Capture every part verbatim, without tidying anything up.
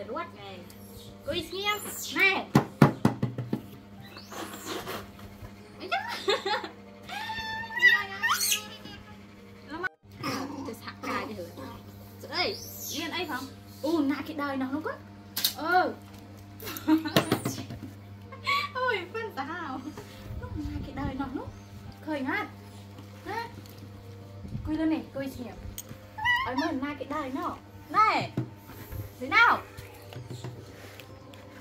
rồi ruột này cúi nghe này từ sạc cài thì hử ơi liên ấy không u nà cái đời nào nó có ừ ôi phân tao lúc nà cái đời nào nó khởi ngát á cúi lên này cúi xỉu ơi mới nà cái đời nó này thế nào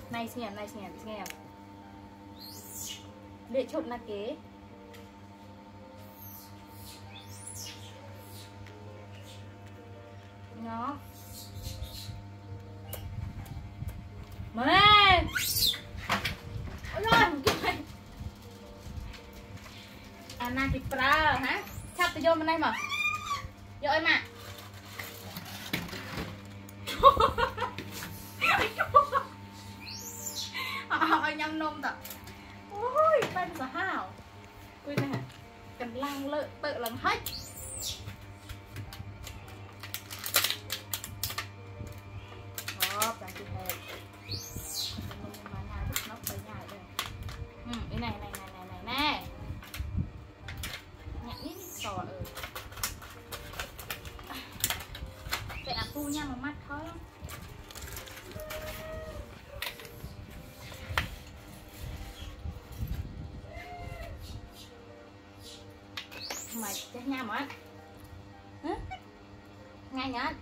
này xem này xem xem để chụp là kế nó mày ơi anh ăn thịt pra hả chặt từ vô bên đây mà vô em ạ họ nhâm nôm thật ôi bên giờ hào quên nè cần lăng lợi tự lăng hết đó bạn chị hề mà nhà rất nóc tới nhà đây ừ cái này này này này này này nhặt ít sò ừ vậy là tu nha mà mắt thôi mày chết nha mọi hả ngay nhá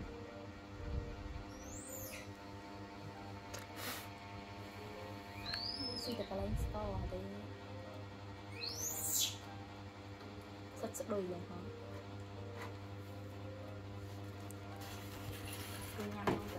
xin được cái lấy to đấy sắp sắp đôi rồi hả tôi nhắm không được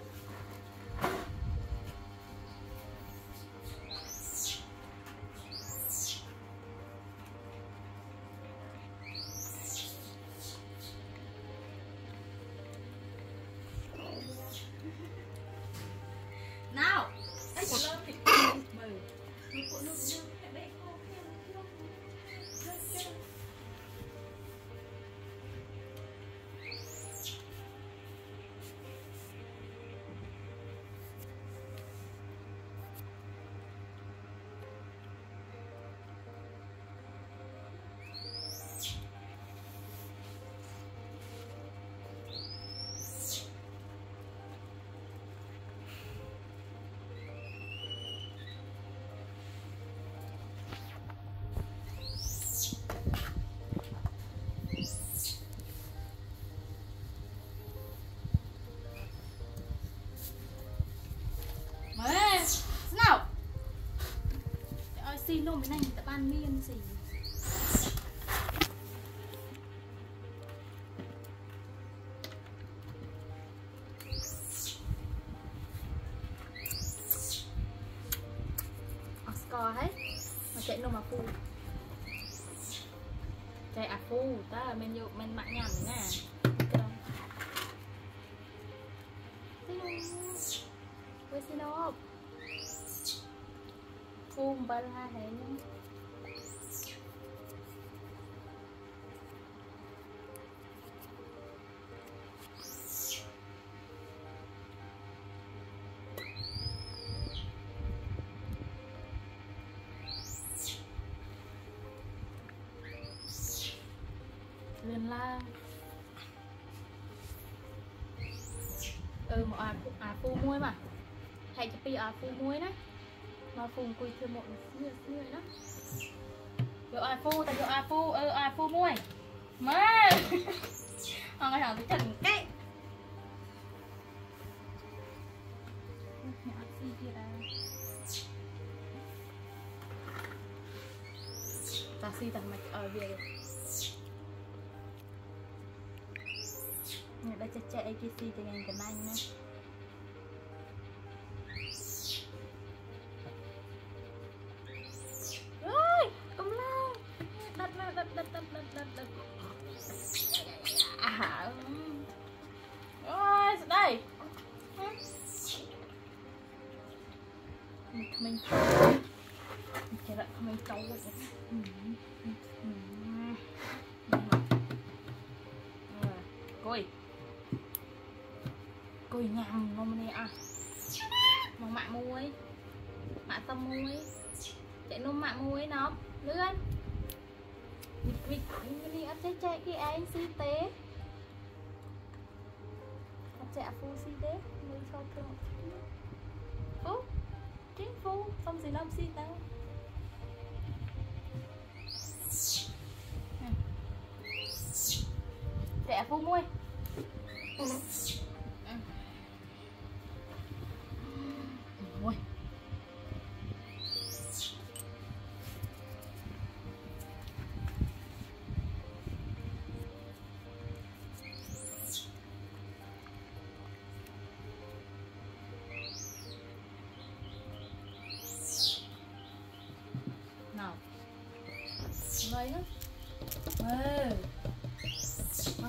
xin lỗi bên này người ta ban miên gì Oscar hết mà chạy đâu mà phu chạy à phu ta mình dụ mình mạ nhằn nè quay xin lỗi Phum ba la hả nhá lên la ừ một à à phu muối mà thầy cho pi à phu muối đấy mà phùng quỳ thêm một người người đó rồi à phu tại rồi à phu ơ à phu muối má còn cái thằng cái thằng cái ta si ta mạch ở về người ta chạy chạy cái si thì ngành cái này nhá mình cái lại không cháu rồi coi coi nhàng ngon này à mạ tao muối chạy nôm mạ muối nó lươn vịt vịt đi ăn chạy chạy kia anh si tế ăn chạy phu si tế nuôi cho thương phu chính phu không gì làm si tao chạy phu muối muối mấy nữa, ơi, mà